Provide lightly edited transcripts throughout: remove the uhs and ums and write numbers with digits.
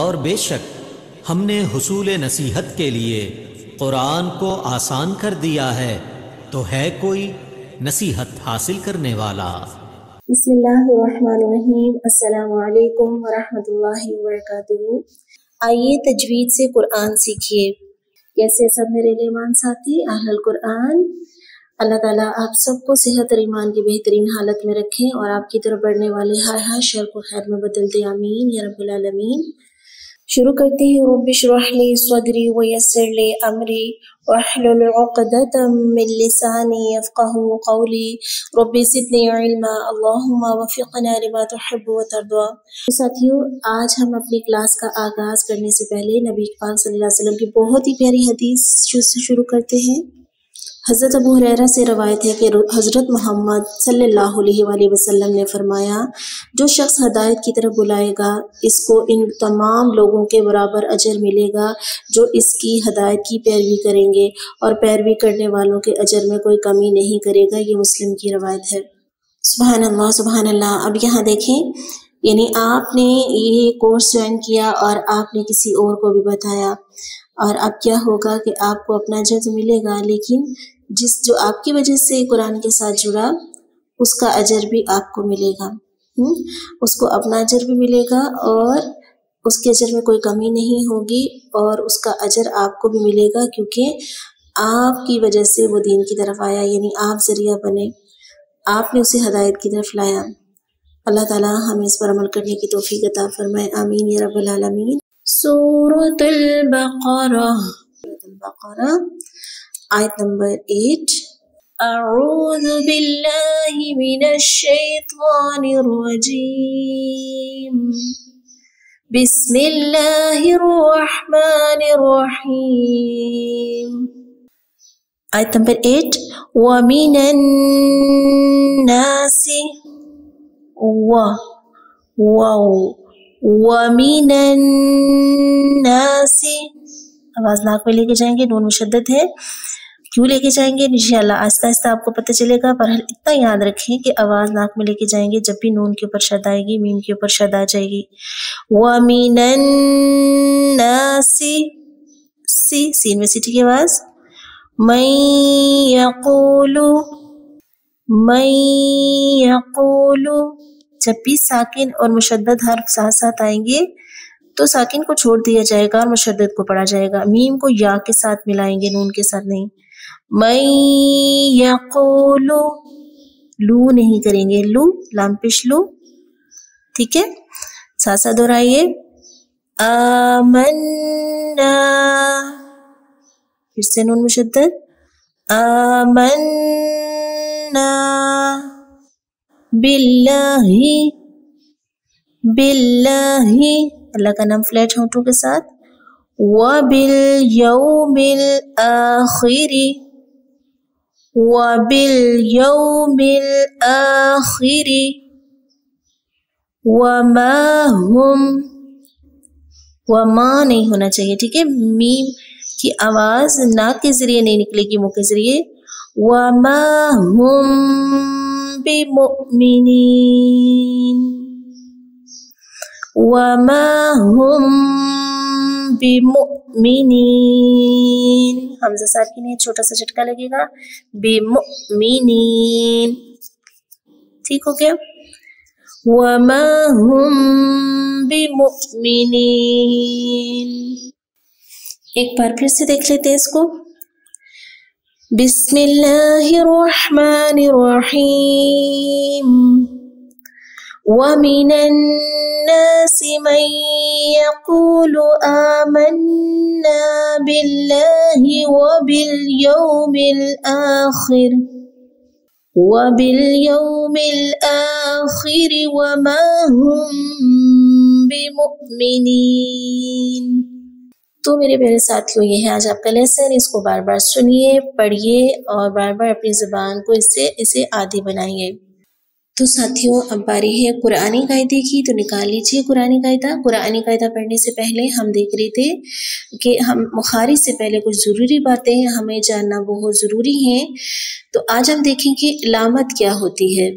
और बेशक हमने हुसूले नसीहत के लिए कुरान को आसान कर दिया है, तो है कोई नसीहत हासिल करने वाला। बिस्मिल्लाहिर्रहमानिर्रहीम, अस्सलामु अलैकुम वरहमतुल्लाहि वबरकातुहू। आइए तजवीद से कुरान सीखिए। कैसे सब मेरे नेमान साथी अहल कुरान, अल्लाह ताला आप सबको सेहत और ईमान की बेहतरीन हालत में रखें और आपकी तरफ बढ़ने वाले हर शर को खैर में बदल दे, आमीन या रब्बुल आलमीन। शुरू करते हैं रब्बि श्रह ली सदरी व यस्सिर ली अमरी वहलुल उक़दतम मिन लिसानी यफ़क़हू क़ौली रब्बि ज़िदनी इल्मा अल्लाहुम्मा वफ़िक़ना लिमा तुहिब्बु व तर्दा। साथियों, आज हम अपनी क्लास का आगाज़ करने से पहले नबी पाक सल्लल्लाहु अलैहि वसल्लम की बहुत ही प्यारी हदीस से शुरू करते हैं। हज़रत अबू हुरैरा से रवायत है कि हज़रत मोहम्मद सल्लल्लाहु अलैहि वसल्लम ने फरमाया, जो शख्स हदायत की तरफ बुलाएगा इसको इन तमाम लोगों के बराबर अजर मिलेगा जो इसकी हदायत की पैरवी करेंगे, और पैरवी करने वालों के अजर में कोई कमी नहीं करेगा। ये मुस्लिम की रवायत है। सुभान अल्लाह, सुभान अल्लाह। अब यहाँ देखें, यानी आपने ये कोर्स ज्वाइन किया और आपने किसी और को भी बताया, और अब क्या होगा कि आपको अपना अजर तो मिलेगा, लेकिन जिस जो आपकी वजह से कुरान के साथ जुड़ा उसका अजर भी आपको मिलेगा। उसको अपना अजर भी मिलेगा और उसके अजर में कोई कमी नहीं होगी, और उसका अजर आपको भी मिलेगा क्योंकि आपकी वजह से वो दीन की तरफ आया, यानी आप ज़रिया बने, आपने उसे हदायत की तरफ लाया। अल्लाह ताला हमें इस पर अमल करने की तौफीक अता फरमाए, आमीन या रब्बुल आलमीन। सूरतुल बकरा, आयत नंबर 8। अऊज़ु बिल्लाहि मिनश शैतानिर रजीम, बिस्मिल्लाहिर रहमानिर रहीम। आयत नंबर 8। व मिनन नासि, वमिनन नासि, आवाज़ नाक में लेके जाएंगे, नून मुशद्दद है। क्यों लेके जाएंगे इंशाल्लाह आहिस्ता आहिस्ता आपको पता चलेगा, पर इतना याद रखें कि आवाज़ नाक में लेके जाएंगे जब भी नून के ऊपर शद आएगी, मीम के ऊपर शद आ जाएगी। वमिनन नासि, सी सीन में सीटी की आवाज़। मैं यकूलू, जब भी साकिन और मुशद्दद हर्फ साथ साथ आएंगे तो साकिन को छोड़ दिया जाएगा और मुशद्दद को पढ़ा जाएगा, मीम को या के साथ मिलाएंगे, नून के साथ नहीं। मैं यक़ूलू, लू नहीं करेंगे, लू लाम पेश लू, ठीक है, साथ साथ दोहराइए। आमन्ना, फिर से नून मुशद्दद, आमन्ना बिल्लाही, बिल्लाही, अल्लाह का नाम फ्लैट होंठों के साथ। वबिल यौमिल आखिरी, वमा नहीं होना चाहिए, ठीक है, मीम की आवाज़ नाक के जरिए नहीं निकलेगी, मुँह के जरिए। वमा हुम बिमुमिनीन, वमा हुम बिमुमिनीन, हमजा साकिन है, छोटा सा झटका लगेगा, बिमुमिनीन, ठीक हो गया। वमा हुम बिमुमिनीन। एक बार फिर से देख लेते हैं इसको। बिस्मिल्लाहिर्रहमानिर्रहीम, वमिनन नासि मन यक़ूलु आमन्ना बिल्लाहि वबिल यौमिल आखिर वमा हुम बिमुमिनीन। तो मेरे प्यारे साथियों, ये है आज आपका लेसन। इसको बार बार सुनिए, पढ़िए और बार बार अपनी ज़ुबान को इसे आदी बनाइए। तो साथियों, अब बारी है कुरानी कायदे की, तो निकाल लीजिए कुरानी कायदा। कुरानी कायदा पढ़ने से पहले हम देख रहे थे कि हम मुखारिज से पहले कुछ ज़रूरी बातें हमें जानना बहुत ज़रूरी हैं। तो आज हम देखें कि इलामत क्या होती है।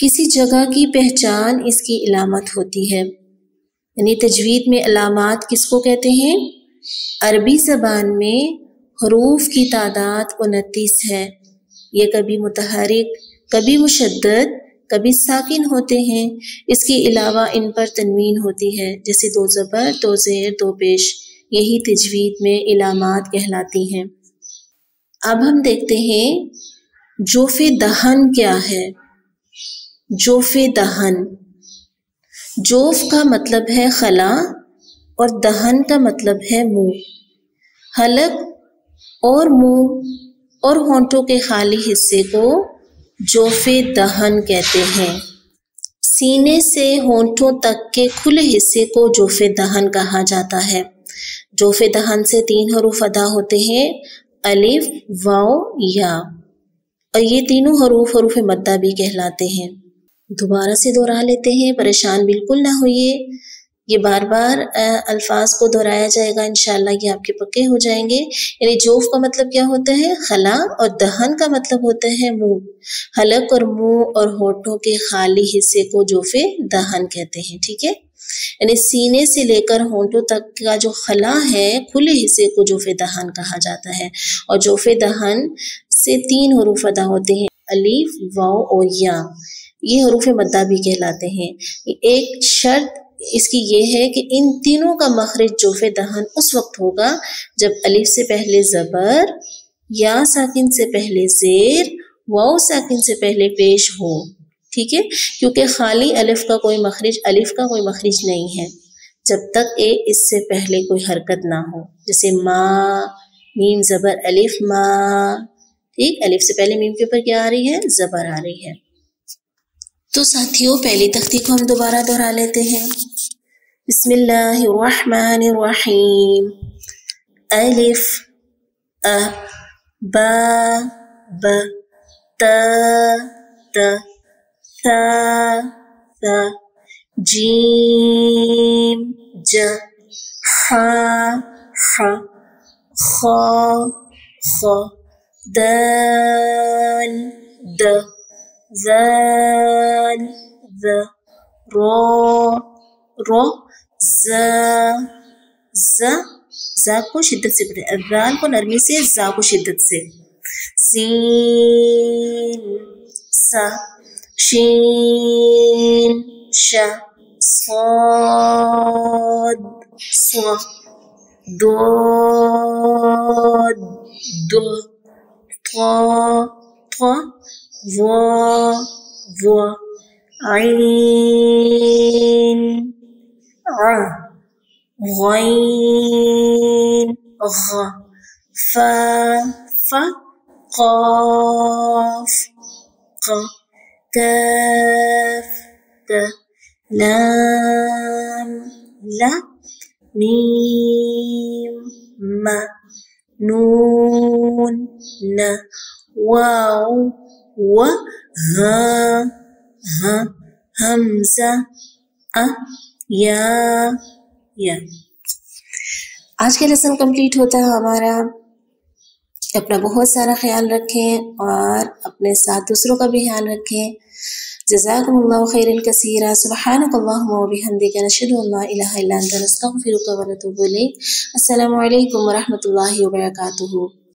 किसी जगह की पहचान इसकी इलामत होती है। यानी तजवीद में अलामात किसको कहते हैं? अरबी ज़बान में हरूफ की तादाद 29 है। ये कभी मुतहरिक, कभी मुशद्दद, कभी साकिन होते हैं। इसके अलावा इन पर तनवीन होती है, जैसे दो ज़बर, दो ज़ेर, दो पेश। यही तजवीद में अलामात कहलाती हैं। अब हम देखते हैं जोफे दहन क्या है। जोफे दहन, जोफ का मतलब है खला और दहन का मतलब है मुंह। हलक और मुंह और होंठों के खाली हिस्से को जोफे दहन कहते हैं। सीने से होंठों तक के खुले हिस्से को जोफे दहन कहा जाता है। जोफे दहन से 3 हरूफ अदा होते हैं, अलिफ, वाव, या, और ये तीनों हरूफ हरूफ मद्दा भी कहलाते हैं। दोबारा से दोहरा लेते हैं, परेशान बिल्कुल ना होइए। ये बार बार अल्फाज को दोहराया जाएगा, इंशाल्लाह ये आपके पक्के हो जाएंगे। यानी जोफ का मतलब क्या होता है? खला, और दहन का मतलब होता है मुंह। हलक और मुंह और होठों के खाली हिस्से को जोफे दहन कहते हैं। ठीक है, यानी सीने से लेकर होंठों तक का जो खला है, खुले हिस्से को जोफे दहन कहा जाता है। और जोफे दहन से 3 हरूफ अदा होते हैं, अलीफ, वाव और या। ये हरूफ मद्दा भी कहलाते हैं। एक शर्त इसकी ये है कि इन तीनों का मखरिज जोफे दहन उस वक्त होगा जब अलिफ से पहले जबर, या साकिन से पहले जेर, वाव साकिन से पहले पेश हो। ठीक है, क्योंकि खाली अलिफ का कोई मखरिज, अलिफ का कोई मखरिज नहीं है जब तक ए इससे पहले कोई हरकत ना हो। जैसे माँ, मीम जबर अलिफ, माँ। ठीक, अलिफ से पहले मीम के ऊपर क्या आ रही है? जबर आ रही है। तो साथियों, पहली तख्ती को हम दोबारा दोहरा लेते हैं। बिस्मिल्लाहिर्रहमानिर्रहीम। अलिफ, अ, बा, ब, त, त, थ, थ, जीम, ज, ह, ह, ख, ख, दाल, द, zal, the, ro, ro, za, za, za को शिद्दत से पढ़े, जाल को नरमी से, जा को शिद्दत से। सीन, सा, शीन, शा, साद, स्वा, दाद, दो, था, था, वो, वो, आइन, आ, गैन, गा, फा, फा, काफ, का, काफ, का, लाम, ला, मीम, मा, नून, ना, वाव, व, हा, हा, हमजा, अ, या, या। आज का लेसन कंप्लीट होता है हमारा। अपना बहुत सारा ख्याल रखें और अपने साथ दूसरों का भी ख्याल रखें। जज़ाकुमुल्लाहु खैरन कसीरा। सुब्हानकल्लाहुम्मा व बिहम्दिका, नशहदु अल्ला इलाहा इल्ला अंत, नस्तगफिरुका व नतूबु इलैक। अस्सलामु अलैकुम व रहमतुल्लाहि व बरकातुहू।